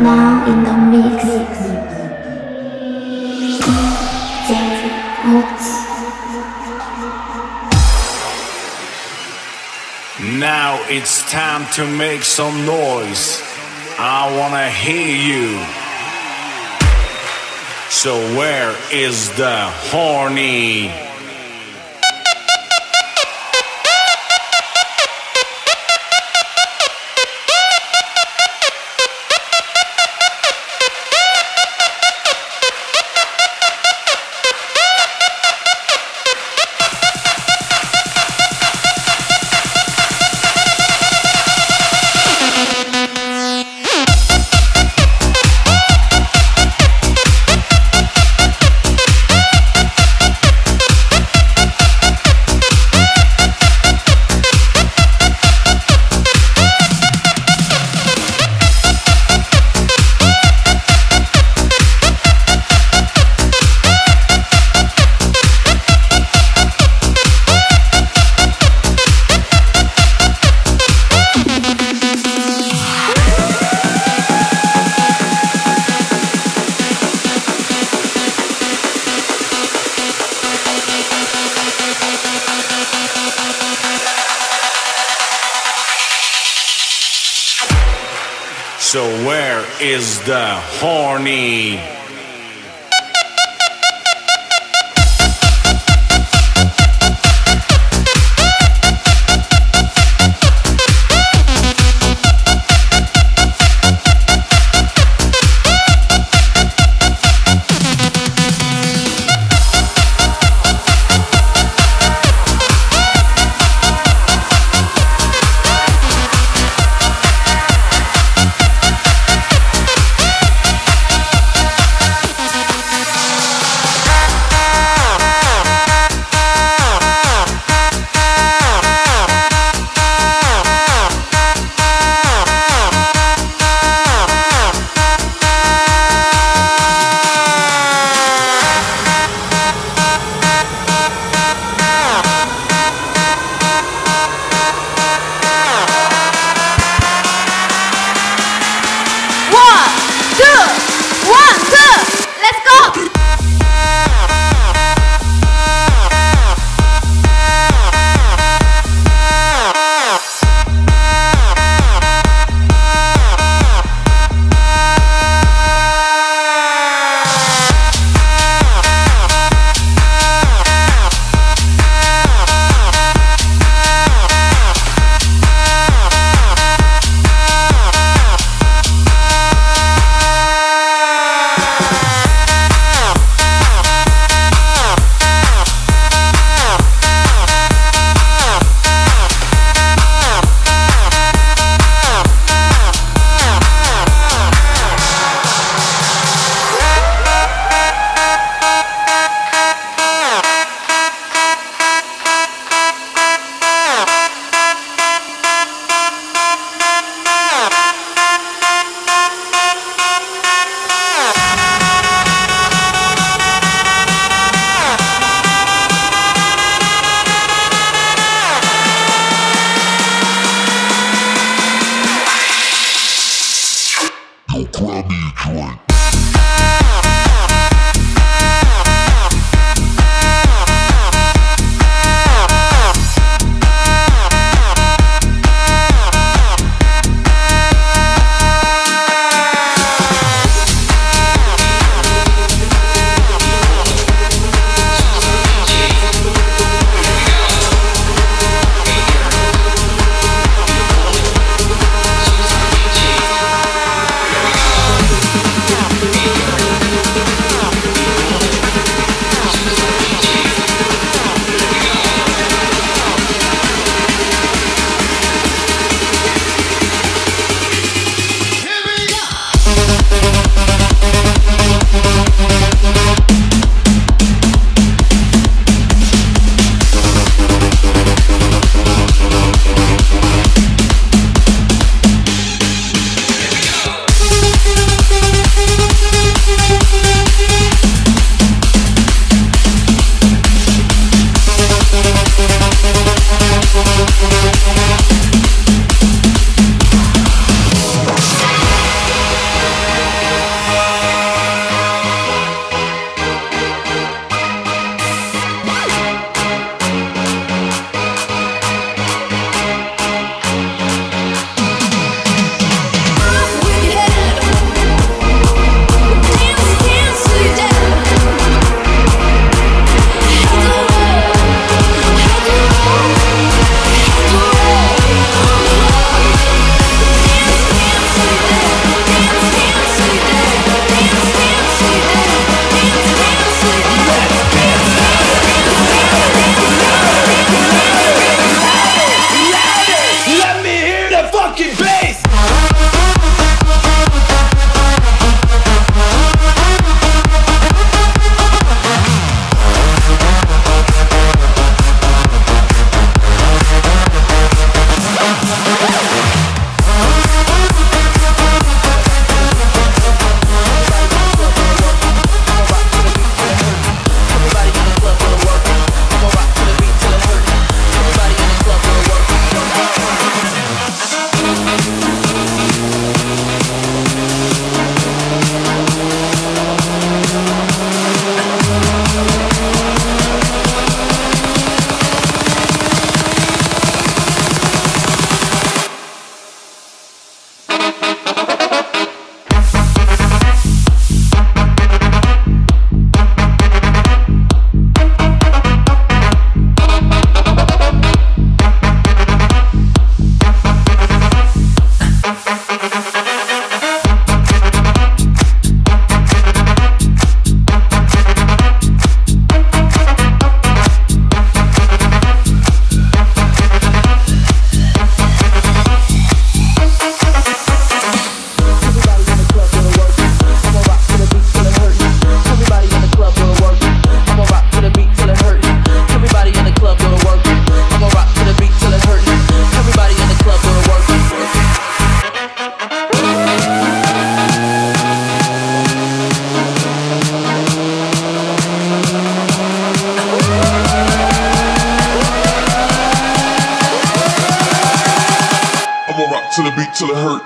now in the mix. Jerry Woods. Now it's time to make some noise. I wanna hear you. So where is the horny? So where is the horny? I'ma rock to the beat till it hurt.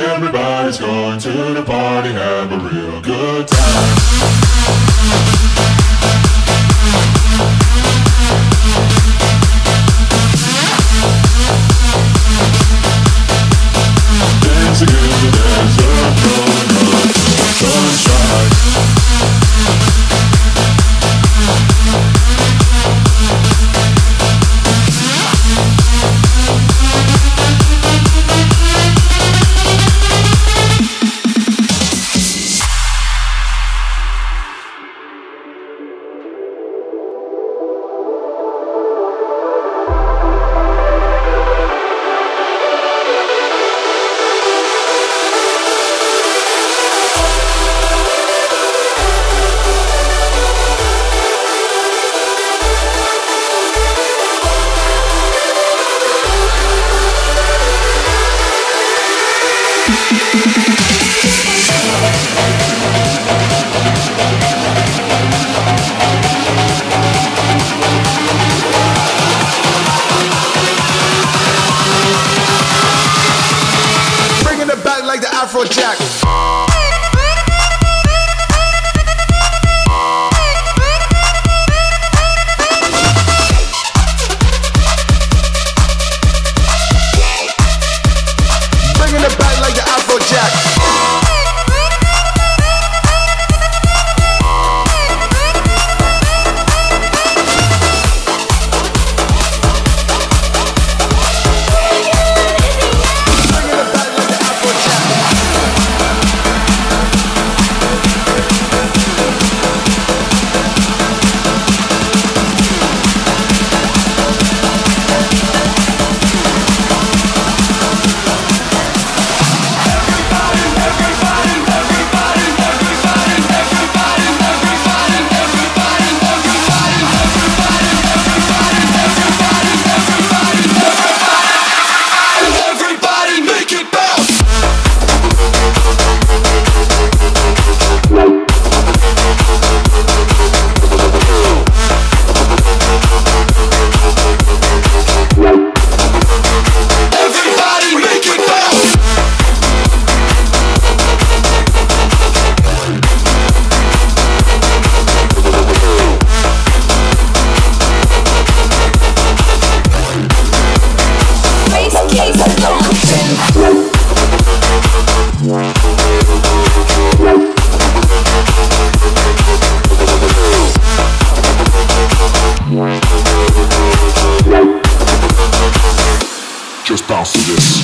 Everybody's going to the party, have a real good time. Jackal. Just bounce to this.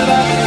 da da da.